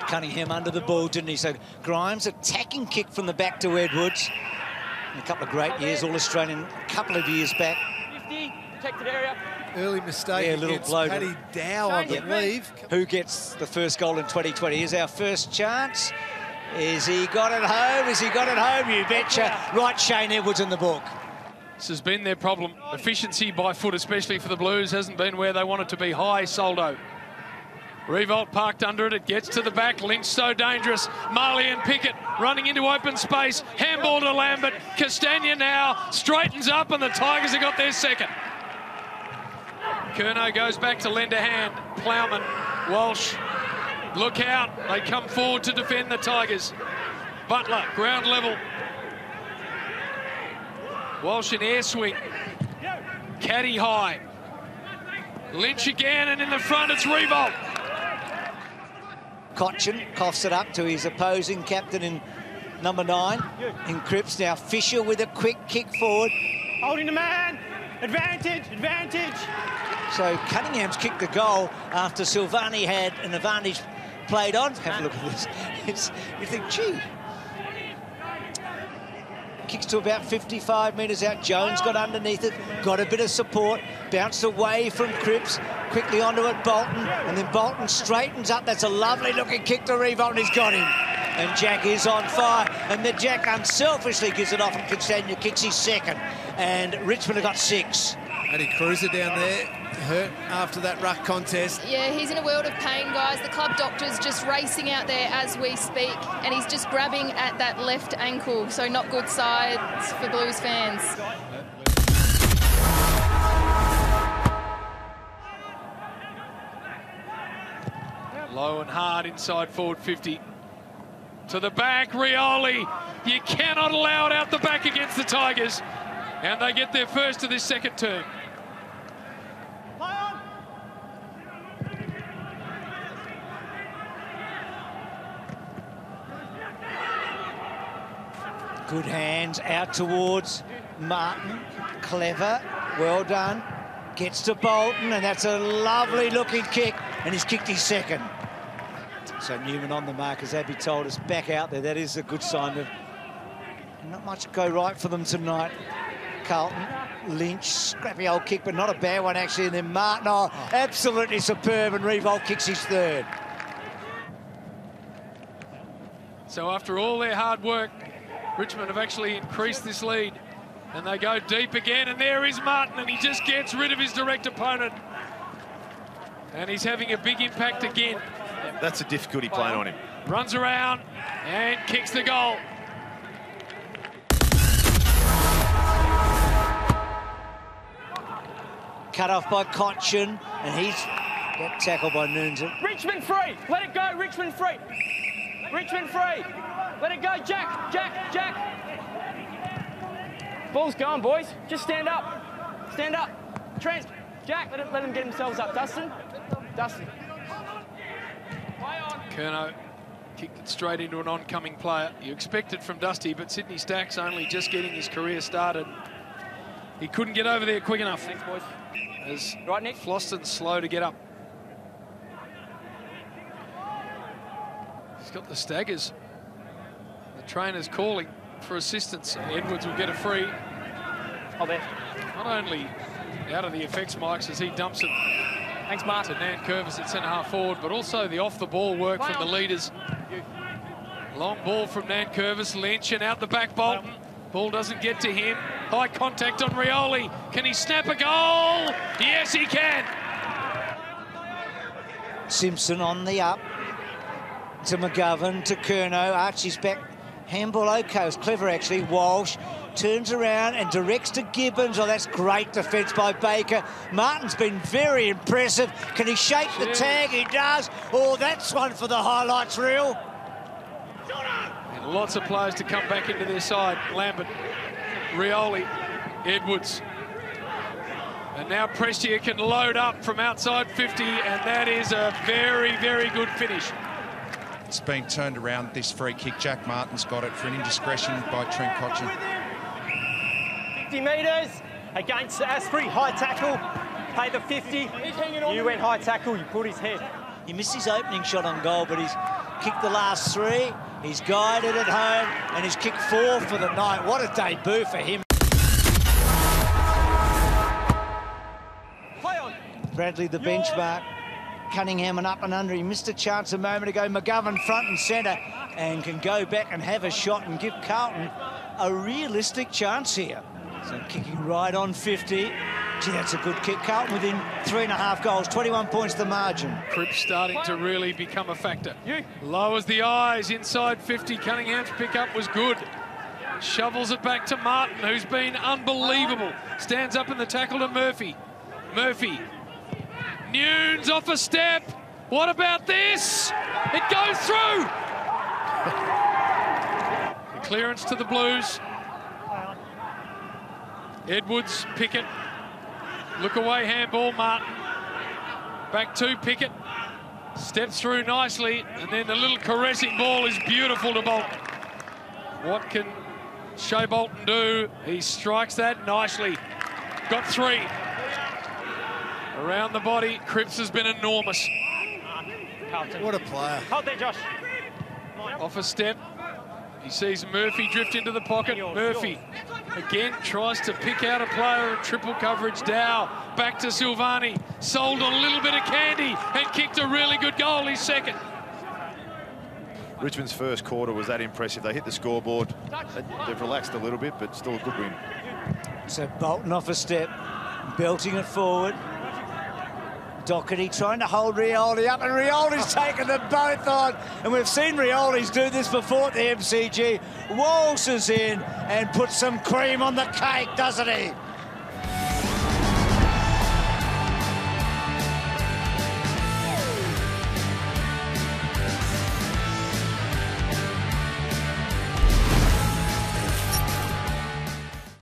Got Cunningham under the ball, didn't he? So Grimes, attacking kick from the back to Edwards. A couple of great years, All-Australian, a couple of years back. 50, protected area. Early mistake against Paddy Dow, I believe. Who gets the first goal in 2020? Here's our first chance. Is he got it home? Is he got it home? You betcha. Yeah. Right, Shane Edwards in the book. This has been their problem. Efficiency by foot, especially for the Blues, hasn't been where they want it to be. High, Soldo. Riewoldt parked under it. It gets to the back. Lynch so dangerous. Marley and Pickett running into open space. Handball to Lambert. Castagna now straightens up and the Tigers have got their second. Curnow goes back to lend a hand. Plowman, Walsh. Look out. They come forward to defend the Tigers. Butler, ground level. Walsh in air swing. Caddy high. Lynch again and in the front it's Riewoldt. Cotchin coughs it up to his opposing captain in number 9 in Cripps. Now Fisher with a quick kick forward. Holding the man. Advantage, advantage. So Cunningham's kicked the goal after Silvani had an advantage played on. Have a look at this. You think, gee. Kicks to about 55 metres out. Jones got underneath it, got a bit of support, bounced away from Cripps, quickly onto it, Bolton, and then Bolton straightens up. That's a lovely-looking kick to Riewoldt, and he's got him. And Jack is on fire, and then Jack unselfishly gives it off, and Kinsenia kicks his second, and Richmond have got 6. Matty Kreuzer down there, hurt after that ruck contest. Yeah, he's in a world of pain, guys. The club doctor's just racing out there as we speak, and he's just grabbing at that left ankle, so not good sides for Blues fans. Low and hard inside forward 50. To the back, Rioli. You cannot allow it out the back against the Tigers. And they get their first of this second term. Good hands out towards Martin. Clever, well done. Gets to Bolton, and that's a lovely-looking kick, and he's kicked his second. So Newman on the mark, as Abby told us, back out there. That is a good sign of not much to go right for them tonight. Carlton, Lynch, scrappy old kick, but not a bad one, actually. And then Martin, oh, absolutely superb, and Riewoldt kicks his third. So after all their hard work, Richmond have actually increased this lead. And they go deep again, and there is Martin, and he just gets rid of his direct opponent. And he's having a big impact again. That's a difficulty playing on him. Runs around and kicks the goal. Cut off by Cotchin, and he's got tackled by Newnes. Richmond free! Let it go, Richmond free! Richmond free! Let it go, Jack! Jack! Jack! Ball's gone, boys. Just stand up. Stand up. Trent, Jack, let them get themselves up. Dustin. Dustin. Curnow kicked it straight into an oncoming player. You expect it from Dusty, but Sydney Stacks only just getting his career started. He couldn't get over there quick enough. Thanks, boys. As right, Nick. Floston's slow to get up. He's got the staggers. The trainer's calling for assistance. Edwards will get a free. Oh, there. Not only out of the effects, Mikes, as he dumps it. Thanks, Martin. To Nankervis at centre-half forward, but also the off-the-ball work from the leaders. Long ball from Nankervis, Lynch, and out the back Bolton. Ball doesn't get to him. High contact on Rioli. Can he snap a goal? Yes, he can. Simpson on the up. To McGovern, to Curnow. Archie's back. Handball OK. It was clever, actually. Walsh turns around and directs to Gibbons. Oh, that's great defence by Baker. Martin's been very impressive. Can he shake the tag? He does. Oh, that's one for the highlights reel. And lots of players to come back into their side. Lambert, Rioli, Edwards. And now Prestia can load up from outside 50, and that is a very, very good finish. It's been turned around, this free kick. Jack Martin's got it for an indiscretion by Trent Cotchin. 50 metres against Asprey, high tackle, pay the 50. You went high tackle, you put his head. He missed his opening shot on goal, but he's kicked the last three. He's guided at home, and he's kicked four for the night. What a debut for him. Bradley, the benchmark. Cunningham and up and under. He missed a chance a moment ago. McGovern front and centre and can go back and have a shot and give Carlton a realistic chance here. So kicking right on 50. Gee, that's a good kick. Carlton within 3.5 goals. 21 points the margin. Cripps starting to really become a factor. Lowers the eyes inside 50. Cunningham's pick-up was good. Shovels it back to Martin, who's been unbelievable. Stands up in the tackle to Murphy. Murphy. Newnes off a step. What about this? It goes through. The clearance to the Blues. Edwards, Pickett. Look away, handball, Martin. Back to Pickett. Steps through nicely. And then the little caressing ball is beautiful to Bolton. What can Shea Bolton do? He strikes that nicely. Got three. Around the body, Cripps has been enormous. What a player. Hold there, Josh. Off a step. He sees Murphy drift into the pocket. Murphy again tries to pick out a player in triple coverage. Dow back to Silvani. Sold on a little bit of candy and kicked a really good goal, his second. Richmond's first quarter was that impressive. They hit the scoreboard. They've relaxed a little bit, but still a good win. So Bolton off a step, belting it forward. Doherty trying to hold Rioli up, and Rioli's taken them both on. And we've seen Rioli's do this before at the MCG. Walsh is in and puts some cream on the cake, doesn't he?